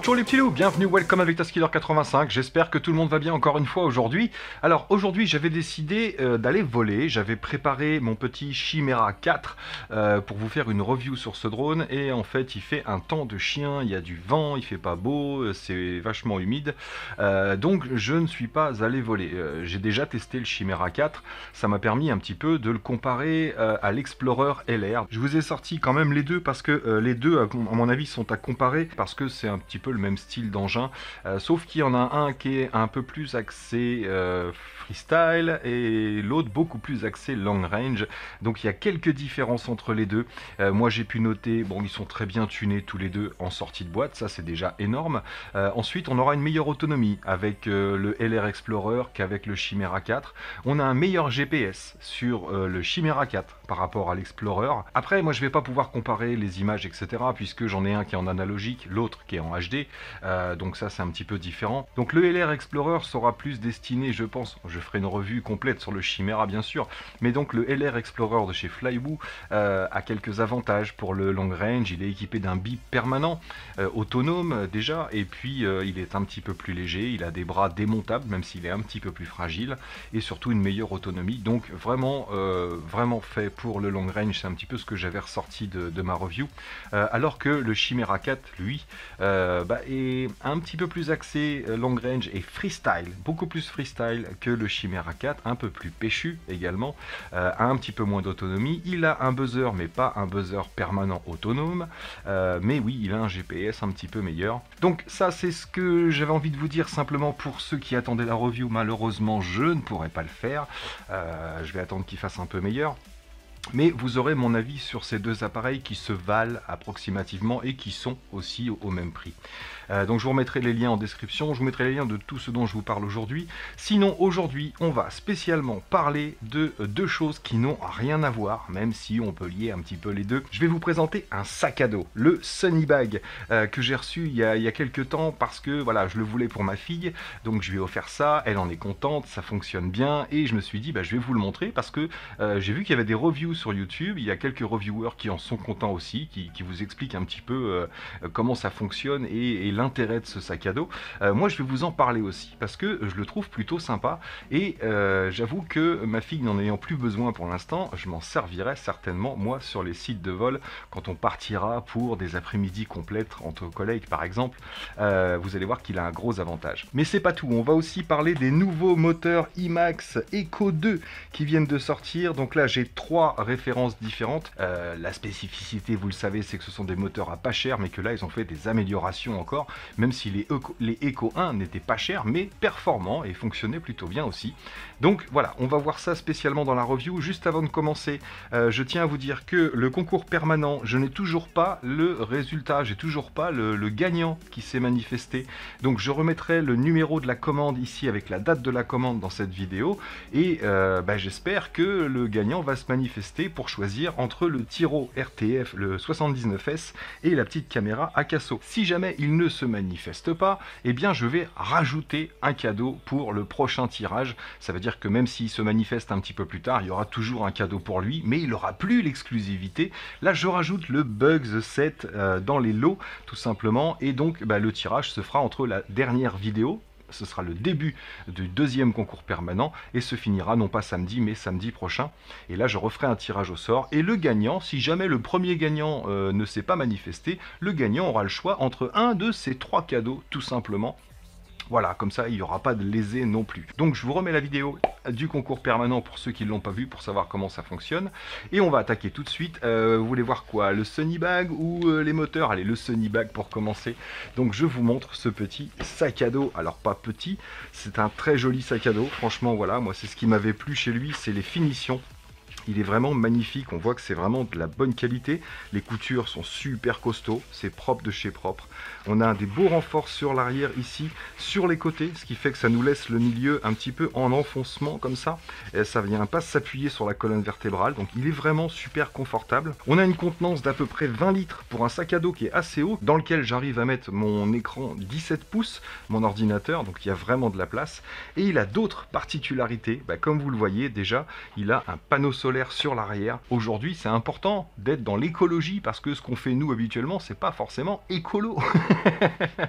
Ciao les petits loups, bienvenue, welcome avec Tazkiller85, j'espère que tout le monde va bien encore une fois aujourd'hui. Alors aujourd'hui j'avais décidé d'aller voler, j'avais préparé mon petit Chimera 4 pour vous faire une review sur ce drone et en fait il fait un temps de chien, il y a du vent, il fait pas beau, c'est vachement humide, donc je ne suis pas allé voler. J'ai déjà testé le Chimera 4, ça m'a permis un petit peu de le comparer à l'Explorer LR. Je vous ai sorti quand même les deux parce que les deux à mon avis sont à comparer parce que c'est un petit peu le même style d'engin, sauf qu'il y en a un qui est un peu plus axé freestyle et l'autre beaucoup plus axé long range, donc il y a quelques différences entre les deux. Moi j'ai pu noter, bon, ils sont très bien tunés tous les deux en sortie de boîte, ça c'est déjà énorme. Ensuite on aura une meilleure autonomie avec le LR Explorer qu'avec le Chimera 4, on a un meilleur GPS sur le Chimera 4 par rapport à l'Explorer. Après moi je vais pas pouvoir comparer les images etc puisque j'en ai un qui est en analogique, l'autre qui est en HD, donc ça c'est un petit peu différent. Donc le LR Explorer sera plus destiné, je pense, je ferai une revue complète sur le Chimera bien sûr, mais donc le LR Explorer de chez flywoo a quelques avantages pour le long range. Il est équipé d'un bip permanent, autonome déjà, et puis il est un petit peu plus léger, il a des bras démontables même s'il est un petit peu plus fragile, et surtout une meilleure autonomie, donc vraiment vraiment fait pour le long range. C'est un petit peu ce que j'avais ressorti de ma review, alors que le Chimera 4 lui est un petit peu plus axé long range et freestyle, beaucoup plus freestyle que le Chimera 4, un peu plus péchu également, a un petit peu moins d'autonomie, il a un buzzer mais pas un buzzer permanent autonome, mais oui il a un GPS un petit peu meilleur. Donc ça c'est ce que j'avais envie de vous dire simplement pour ceux qui attendaient la review. Malheureusement je ne pourrai pas le faire, je vais attendre qu'il fasse un peu meilleur. Mais vous aurez mon avis sur ces deux appareils qui se valent approximativement et qui sont aussi au même prix. Donc je vous remettrai les liens en description, je vous mettrai les liens de tout ce dont je vous parle aujourd'hui. Sinon aujourd'hui on va spécialement parler de deux choses qui n'ont rien à voir, même si on peut lier un petit peu les deux. Je vais vous présenter un sac à dos, le SunnyBag, que j'ai reçu il y a quelques temps parce que voilà, je le voulais pour ma fille, donc je lui ai offert ça, elle en est contente, ça fonctionne bien, et je me suis dit bah, je vais vous le montrer parce que j'ai vu qu'il y avait des reviews sur YouTube, il y a quelques reviewers qui en sont contents aussi, qui vous expliquent un petit peu comment ça fonctionne et l'intérêt de ce sac à dos. Moi je vais vous en parler aussi parce que je le trouve plutôt sympa et j'avoue que ma fille n'en ayant plus besoin pour l'instant, je m'en servirai certainement moi sur les sites de vol quand on partira pour des après-midi complètes entre collègues par exemple. Vous allez voir qu'il a un gros avantage. Mais c'est pas tout, on va aussi parler des nouveaux moteurs EMAX ECO II qui viennent de sortir. Donc là j'ai trois références différentes. La spécificité vous le savez c'est que ce sont des moteurs à pas cher mais que là ils ont fait des améliorations encore, même si les ECO 1 n'étaient pas chers mais performants et fonctionnaient plutôt bien aussi. Donc voilà, on va voir ça spécialement dans la review. Juste avant de commencer, je tiens à vous dire que le concours permanent, je n'ai toujours pas le résultat, j'ai toujours pas le gagnant qui s'est manifesté, donc je remettrai le numéro de la commande ici avec la date de la commande dans cette vidéo et j'espère que le gagnant va se manifester pour choisir entre le Tyro RTF, le 79S et la petite caméra Akaso. Si jamais il ne se manifeste pas, eh bien je vais rajouter un cadeau pour le prochain tirage. Ça veut dire que même s'il se manifeste un petit peu plus tard, il y aura toujours un cadeau pour lui, mais il n'aura plus l'exclusivité. Là je rajoute le Bugs 7 dans les lots tout simplement, et donc le tirage se fera entre la dernière vidéo, ce sera le début du deuxième concours permanent et se finira non pas samedi mais samedi prochain, et là je referai un tirage au sort et le gagnant, si jamais le premier gagnant ne s'est pas manifesté, le gagnant aura le choix entre un de ces trois cadeaux tout simplement. Voilà, comme ça il n'y aura pas de lésé non plus. Donc je vous remets la vidéo du concours permanent pour ceux qui ne l'ont pas vu pour savoir comment ça fonctionne. Et on va attaquer tout de suite. Vous voulez voir quoi, le SunnyBag ou les moteurs? Allez, le SunnyBag pour commencer. Donc je vous montre ce petit sac à dos. Alors pas petit, c'est un très joli sac à dos. Franchement voilà, moi c'est ce qui m'avait plu chez lui, c'est les finitions. il est vraiment magnifique, on voit que c'est vraiment de la bonne qualité, les coutures sont super costauds, c'est propre de chez propre. On a des beaux renforts sur l'arrière ici, sur les côtés, ce qui fait que ça nous laisse le milieu un petit peu en enfoncement comme ça, et ça vient pas s'appuyer sur la colonne vertébrale, donc il est vraiment super confortable. On a une contenance d'à peu près 20 litres pour un sac à dos qui est assez haut, dans lequel j'arrive à mettre mon écran 17 pouces, mon ordinateur, donc il y a vraiment de la place. Et il a d'autres particularités, comme vous le voyez déjà, il a un panneau solaire sur l'arrière. Aujourd'hui, c'est important d'être dans l'écologie, parce que ce qu'on fait nous habituellement, c'est pas forcément écolo.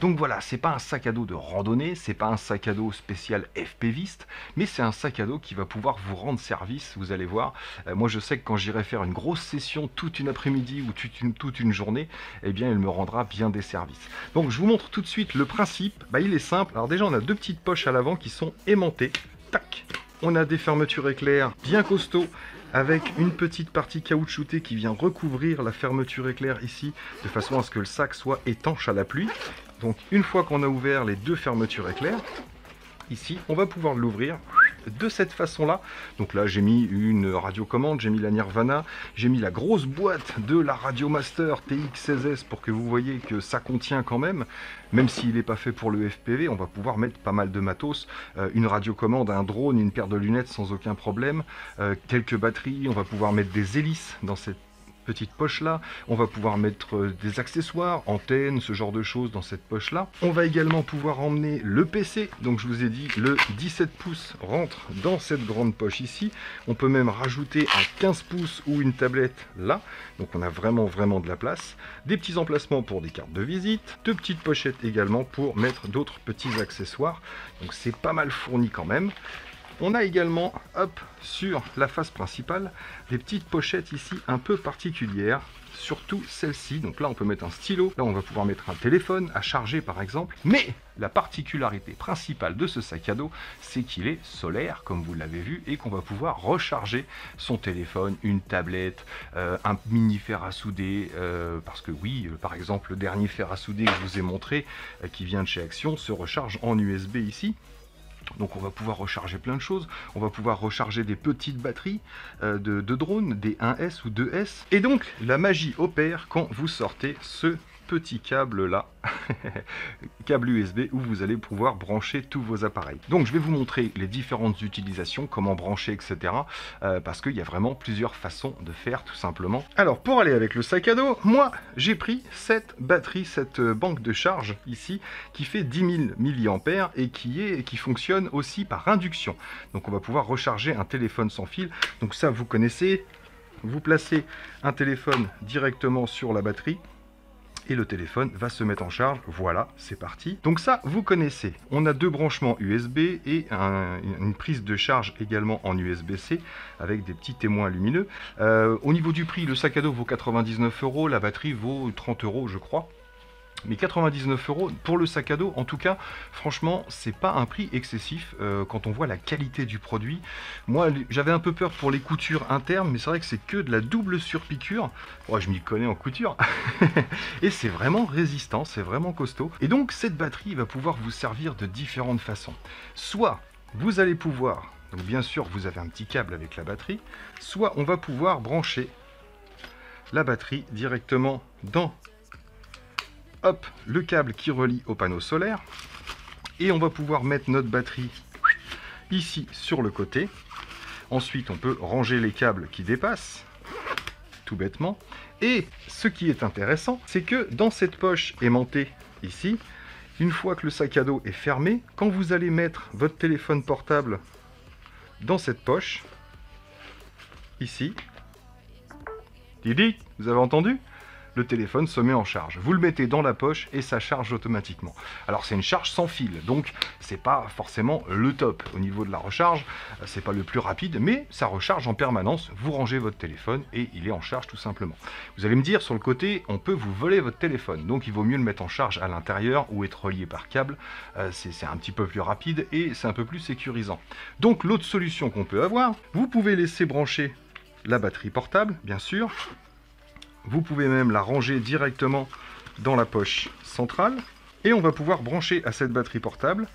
Donc voilà, c'est pas un sac à dos de randonnée, c'est pas un sac à dos spécial FPViste, mais c'est un sac à dos qui va pouvoir vous rendre service, vous allez voir. Moi, je sais que quand j'irai faire une grosse session toute une après-midi ou toute une journée, eh bien, il me rendra bien des services. Donc, je vous montre tout de suite le principe. Il est simple. Alors déjà, on a deux petites poches à l'avant qui sont aimantées. Tac. On a des fermetures éclair bien costauds, avec une petite partie caoutchoutée qui vient recouvrir la fermeture éclair ici, de façon à ce que le sac soit étanche à la pluie. Donc une fois qu'on a ouvert les deux fermetures éclair, ici on va pouvoir l'ouvrir de cette façon là. Donc là j'ai mis une radiocommande, j'ai mis la Nirvana, j'ai mis la grosse boîte de la Radiomaster TX16S pour que vous voyez que ça contient quand même, même s'il n'est pas fait pour le FPV, on va pouvoir mettre pas mal de matos, une radiocommande, un drone, une paire de lunettes sans aucun problème, quelques batteries, on va pouvoir mettre des hélices dans cette petite poche là, on va pouvoir mettre des accessoires, antennes, ce genre de choses dans cette poche là. On va également pouvoir emmener le PC, donc je vous ai dit le 17 pouces rentre dans cette grande poche ici, on peut même rajouter un 15 pouces ou une tablette là, donc on a vraiment de la place, des petits emplacements pour des cartes de visite, deux petites pochettes également pour mettre d'autres petits accessoires, donc c'est pas mal fourni quand même. On a également, hop, sur la face principale, des petites pochettes ici un peu particulières, surtout celle-ci. Donc là, on peut mettre un stylo, là, on va pouvoir mettre un téléphone à charger, par exemple. Mais la particularité principale de ce sac à dos, c'est qu'il est solaire, comme vous l'avez vu, et qu'on va pouvoir recharger son téléphone, une tablette, un mini fer à souder, parce que oui, par exemple, le dernier fer à souder que je vous ai montré, qui vient de chez Action, se recharge en USB ici. Donc on va pouvoir recharger plein de choses, on va pouvoir recharger des petites batteries de drones, des 1S ou 2S. Et donc la magie opère quand vous sortez ce petit câble là, câble USB, où vous allez pouvoir brancher tous vos appareils. Donc je vais vous montrer les différentes utilisations, comment brancher, etc. Parce qu'il y a vraiment plusieurs façons de faire tout simplement. Alors pour aller avec le sac à dos, moi j'ai pris cette batterie, cette banque de charge ici, qui fait 10 000 mAh et qui fonctionne aussi par induction. Donc on va pouvoir recharger un téléphone sans fil. Donc ça vous connaissez, vous placez un téléphone directement sur la batterie, et le téléphone va se mettre en charge. Voilà, c'est parti. Donc ça, vous connaissez. On a deux branchements USB et une prise de charge également en USB-C avec des petits témoins lumineux. Au niveau du prix, le sac à dos vaut 99 €, la batterie vaut 30 € je crois. Mais 99 € pour le sac à dos, en tout cas, franchement, c'est pas un prix excessif quand on voit la qualité du produit. Moi, j'avais un peu peur pour les coutures internes, mais c'est vrai que c'est que de la double surpiqûre. Oh, je m'y connais en couture. Et c'est vraiment résistant, c'est vraiment costaud. Et donc, cette batterie va pouvoir vous servir de différentes façons. Soit, vous allez pouvoir, donc bien sûr, vous avez un petit câble avec la batterie, soit on va pouvoir brancher la batterie directement dans... Hop, le câble qui relie au panneau solaire, et on va pouvoir mettre notre batterie ici sur le côté. Ensuite, on peut ranger les câbles qui dépassent, tout bêtement. Et ce qui est intéressant, c'est que dans cette poche aimantée ici, une fois que le sac à dos est fermé, quand vous allez mettre votre téléphone portable dans cette poche, ici, Didi, vous avez entendu ? Le téléphone se met en charge. Vous le mettez dans la poche et ça charge automatiquement. Alors c'est une charge sans fil, donc c'est pas forcément le top au niveau de la recharge, c'est pas le plus rapide, mais ça recharge en permanence. Vous rangez votre téléphone et il est en charge tout simplement. Vous allez me dire, sur le côté, on peut vous voler votre téléphone, donc il vaut mieux le mettre en charge à l'intérieur ou être relié par câble. C'est un petit peu plus rapide et c'est un peu plus sécurisant. Donc l'autre solution qu'on peut avoir, vous pouvez laisser brancher la batterie portable, bien sûr. Vous pouvez même la ranger directement dans la poche centrale. Et on va pouvoir brancher à cette batterie portable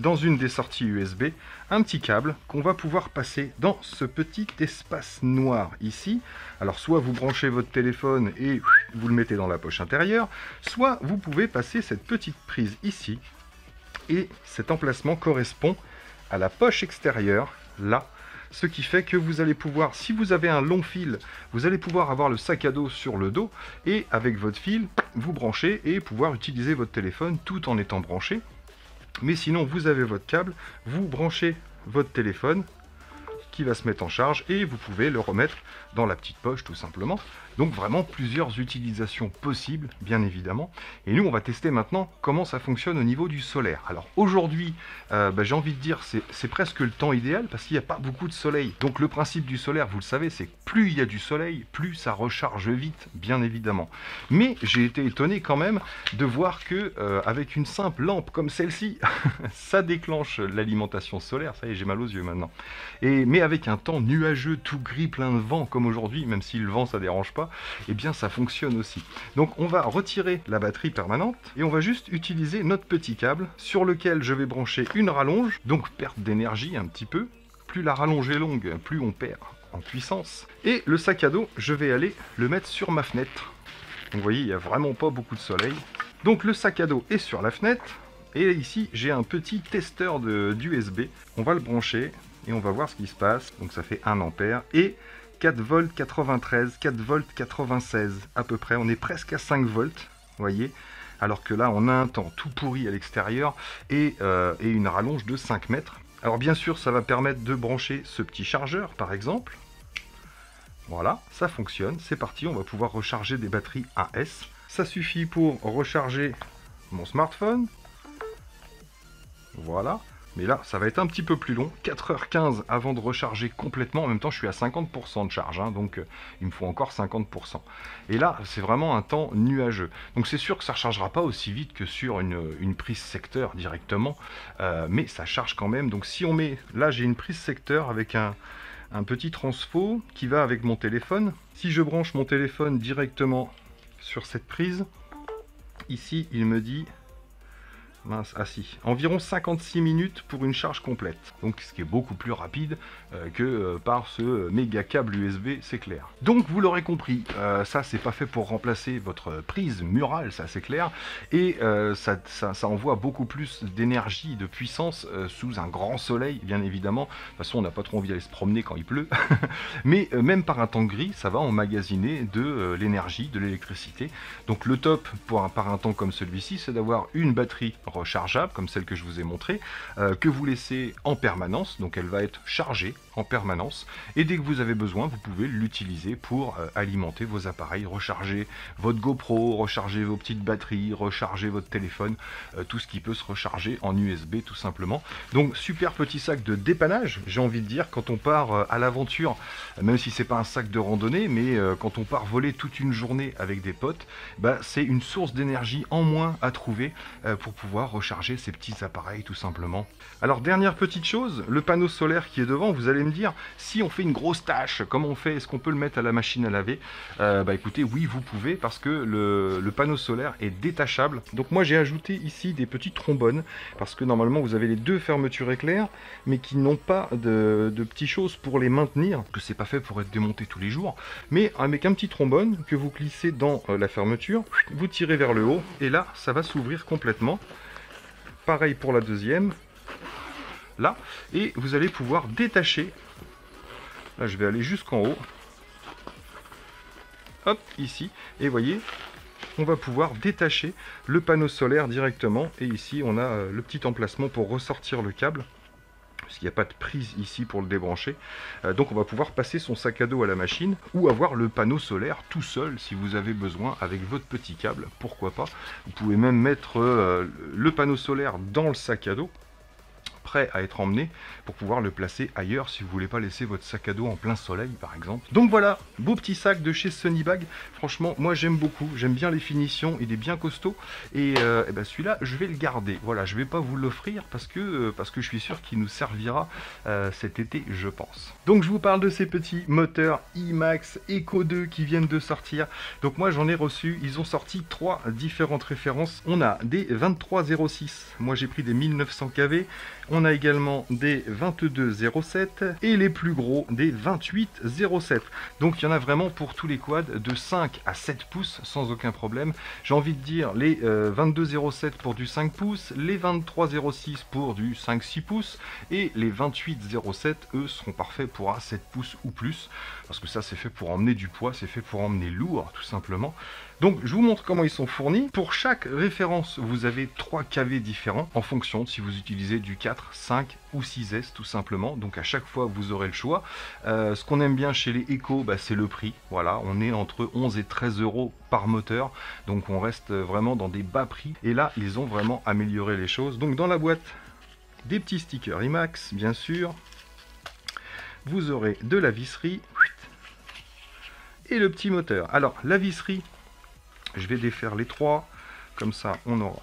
dans une des sorties USB, un petit câble qu'on va pouvoir passer dans ce petit espace noir ici. Alors soit vous branchez votre téléphone et vous le mettez dans la poche intérieure, soit vous pouvez passer cette petite prise ici, et cet emplacement correspond à la poche extérieure, là. Ce qui fait que vous allez pouvoir, si vous avez un long fil, vous allez pouvoir avoir le sac à dos sur le dos et avec votre fil, vous branchez et pouvoir utiliser votre téléphone tout en étant branché. Mais sinon, vous avez votre câble, vous branchez votre téléphone qui va se mettre en charge et vous pouvez le remettre dans la petite poche tout simplement. Donc vraiment plusieurs utilisations possibles, bien évidemment. Et nous, on va tester maintenant comment ça fonctionne au niveau du solaire. Alors aujourd'hui, j'ai envie de dire, c'est presque le temps idéal parce qu'il n'y a pas beaucoup de soleil. Donc le principe du solaire, vous le savez, c'est que plus il y a du soleil, plus ça recharge vite, bien évidemment. Mais j'ai été étonné quand même de voir que avec une simple lampe comme celle-ci, ça déclenche l'alimentation solaire. Ça y est, j'ai mal aux yeux maintenant. Mais avec un temps nuageux, tout gris, plein de vent comme aujourd'hui, même si le vent, ça dérange pas, et bien ça fonctionne aussi. Donc on va retirer la batterie permanente et on va juste utiliser notre petit câble sur lequel je vais brancher une rallonge, donc perte d'énergie un petit peu. Plus la rallonge est longue, plus on perd en puissance. Et le sac à dos, je vais aller le mettre sur ma fenêtre. Vous voyez, il n'y a vraiment pas beaucoup de soleil. Donc le sac à dos est sur la fenêtre et ici j'ai un petit testeur d'USB. On va le brancher et on va voir ce qui se passe. Donc ça fait 1 ampère et 4 volts 93, 4 volts 96 à peu près, on est presque à 5 volts, voyez, alors que là on a un temps tout pourri à l'extérieur et une rallonge de 5 mètres. Alors bien sûr ça va permettre de brancher ce petit chargeur par exemple, voilà, ça fonctionne, c'est parti, on va pouvoir recharger des batteries AS, ça suffit pour recharger mon smartphone, voilà. Mais là, ça va être un petit peu plus long, 4h15 avant de recharger complètement. En même temps, je suis à 50% de charge, hein, donc il me faut encore 50%. Et là, c'est vraiment un temps nuageux. Donc c'est sûr que ça ne rechargera pas aussi vite que sur une prise secteur directement, mais ça charge quand même. Donc si on met, là j'ai une prise secteur avec un petit transfo qui va avec mon téléphone. Si je branche mon téléphone directement sur cette prise, ici il me dit... Mince, ah si, environ 56 minutes pour une charge complète. Donc ce qui est beaucoup plus rapide que par ce méga câble USB, c'est clair. Donc vous l'aurez compris, ça c'est pas fait pour remplacer votre prise murale, ça c'est clair. Et ça envoie beaucoup plus d'énergie, de puissance sous un grand soleil, bien évidemment. De toute façon on n'a pas trop envie d'aller se promener quand il pleut. Mais même par un temps gris, ça va emmagasiner de l'énergie, de l'électricité. Donc le top par un temps comme celui-ci, c'est d'avoir une batterie rechargeable comme celle que je vous ai montrée, que vous laissez en permanence, donc elle va être chargée en permanence et dès que vous avez besoin vous pouvez l'utiliser pour alimenter vos appareils, recharger votre GoPro, recharger vos petites batteries, recharger votre téléphone, tout ce qui peut se recharger en USB tout simplement. Donc super petit sac de dépannage, j'ai envie de dire, quand on part à l'aventure, même si c'est pas un sac de randonnée, mais quand on part voler toute une journée avec des potes, bah, c'est une source d'énergie en moins à trouver pour pouvoir recharger ces petits appareils tout simplement. Alors dernière petite chose, le panneau solaire qui est devant, vous allez me dire, si on fait une grosse tâche, comment on fait, est-ce qu'on peut le mettre à la machine à laver? Bah écoutez, oui vous pouvez, parce que le panneau solaire est détachable. Donc moi j'ai ajouté ici des petits trombones, parce que normalement vous avez les deux fermetures éclairs, mais qui n'ont pas de petites choses pour les maintenir, que c'est pas fait pour être démonté tous les jours, mais avec un petit trombone que vous glissez dans la fermeture, vous tirez vers le haut, et là ça va s'ouvrir complètement. Pareil pour la deuxième, là, et vous allez pouvoir détacher, là je vais aller jusqu'en haut, hop, ici, et voyez, on va pouvoir détacher le panneau solaire directement, et ici on a le petit emplacement pour ressortir le câble, puisqu'il n'y a pas de prise ici pour le débrancher, donc on va pouvoir passer son sac à dos à la machine, ou avoir le panneau solaire tout seul, si vous avez besoin, avec votre petit câble, pourquoi pas. Vous pouvez même mettre le panneau solaire dans le sac à dos, prêt à être emmené pour pouvoir le placer ailleurs si vous voulez pas laisser votre sac à dos en plein soleil par exemple. Donc voilà, beau petit sac de chez SunnyBag. Franchement, moi j'aime beaucoup, j'aime bien les finitions, il est bien costaud et ben celui-là je vais le garder. Voilà, je vais pas vous l'offrir parce que je suis sûr qu'il nous servira cet été, je pense. Donc je vous parle de ces petits moteurs EMAX ECO II qui viennent de sortir. Donc moi j'en ai reçu, ils ont sorti trois différentes références. On a des 2306, moi j'ai pris des 1900 kV, on a également des 2207 et les plus gros des 2807. Donc il y en a vraiment pour tous les quads de 5 à 7 pouces sans aucun problème. J'ai envie de dire les 2207 pour du 5 pouces, les 2306 pour du 5-6 pouces et les 2807 eux seront parfaits pour un 7 pouces ou plus parce que ça c'est fait pour emmener du poids, c'est fait pour emmener lourd tout simplement. Donc je vous montre comment ils sont fournis. Pour chaque référence, vous avez 3 kV différents en fonction de si vous utilisez du 4, 5 ou 6S tout simplement. Donc à chaque fois, vous aurez le choix. Ce qu'on aime bien chez les Eco, bah, c'est le prix. Voilà, on est entre 11 et 13 euros par moteur. Donc on reste vraiment dans des bas prix. Et là, ils ont vraiment amélioré les choses. Donc dans la boîte, des petits stickers IMAX, bien sûr. Vous aurez de la visserie et le petit moteur. Alors la visserie, je vais défaire les trois, comme ça on aura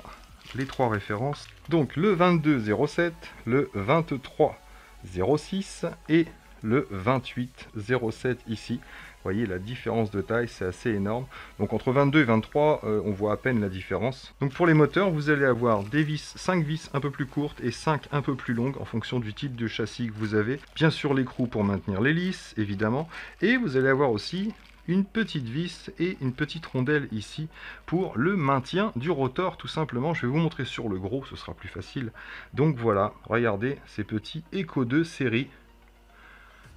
les trois références. Donc le 2207, le 2306 et le 2807 ici. Vous voyez la différence de taille, c'est assez énorme. Donc entre 22 et 23, on voit à peine la différence. Donc pour les moteurs, vous allez avoir des vis, 5 vis un peu plus courtes et 5 un peu plus longues en fonction du type de châssis que vous avez. Bien sûr l'écrou pour maintenir l'hélice, évidemment. Et vous allez avoir aussi une petite vis et une petite rondelle ici pour le maintien du rotor tout simplement. Je vais vous montrer sur le gros, ce sera plus facile. Donc voilà, regardez ces petits Eco II série,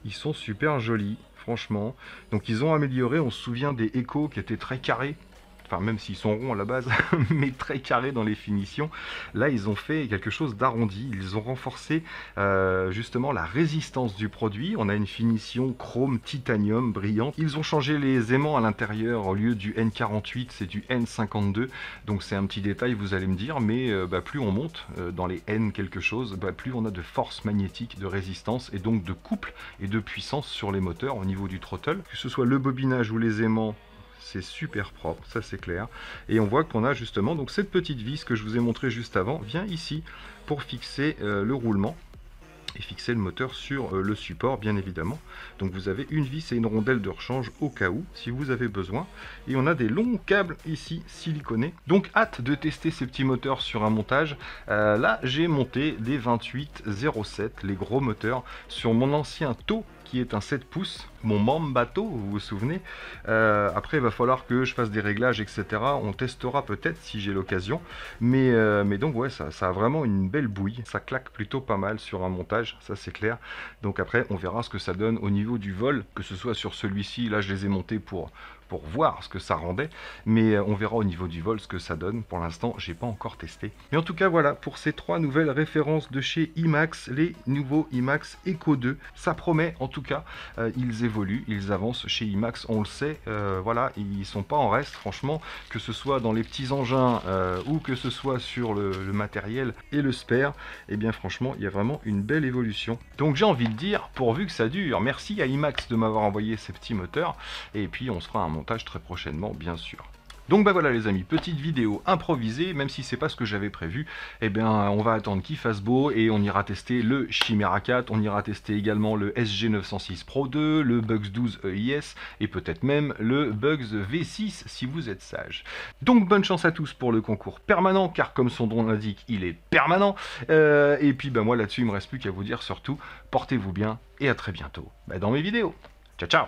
ils sont super jolis franchement. Donc ils ont amélioré, on se souvient des Eco qui étaient très carrés, enfin même s'ils sont ronds à la base, mais très carrés dans les finitions. Là ils ont fait quelque chose d'arrondi, ils ont renforcé justement la résistance du produit. On a une finition chrome titanium brillante. Ils ont changé les aimants à l'intérieur, au lieu du N48 c'est du N52. Donc c'est un petit détail vous allez me dire, mais plus on monte dans les N quelque chose, plus on a de force magnétique, de résistance et donc de couple et de puissance sur les moteurs au niveau du throttle. Que ce soit le bobinage ou les aimants, c'est super propre, ça c'est clair. Et on voit qu'on a justement donc cette petite vis que je vous ai montré juste avant, vient ici pour fixer le roulement et fixer le moteur sur le support bien évidemment. Donc vous avez une vis et une rondelle de rechange au cas où si vous avez besoin, et on a des longs câbles ici siliconés. Donc hâte de tester ces petits moteurs sur un montage. Là j'ai monté des 2807, les gros moteurs, sur mon ancien taux qui est un 7 pouces, mon Mambato, vous vous souvenez. Après il va falloir que je fasse des réglages etc, on testera peut-être si j'ai l'occasion, mais donc ouais, ça a vraiment une belle bouille, ça claque plutôt pas mal sur un montage, ça c'est clair. Donc après on verra ce que ça donne au niveau du vol, que ce soit sur celui-ci, là je les ai montés pour voir ce que ça rendait, mais on verra au niveau du vol ce que ça donne. Pour l'instant j'ai pas encore testé, mais en tout cas voilà pour ces trois nouvelles références de chez EMAX, les nouveaux EMAX Eco II. Ça promet en tout cas, ils évoluent, ils avancent chez EMAX, on le sait, voilà, ils sont pas en reste franchement, que ce soit dans les petits engins ou que ce soit sur le matériel et le spare, et bien franchement il y a vraiment une belle évolution. Donc j'ai envie de dire, pourvu que ça dure. Merci à EMAX de m'avoir envoyé ces petits moteurs, et puis on se fera un montage très prochainement bien sûr. Donc bah voilà les amis, petite vidéo improvisée, même si c'est pas ce que j'avais prévu. Eh bien on va attendre qu'il fasse beau et on ira tester le Chimera 4, on ira tester également le SG906 PRO 2, le Bugs 12 EIS et peut-être même le Bugs V6 si vous êtes sage. Donc bonne chance à tous pour le concours permanent, car comme son nom l'indique, il est permanent. Et puis bah moi là-dessus, il me reste plus qu'à vous dire surtout, portez-vous bien et à très bientôt dans mes vidéos. Ciao ciao.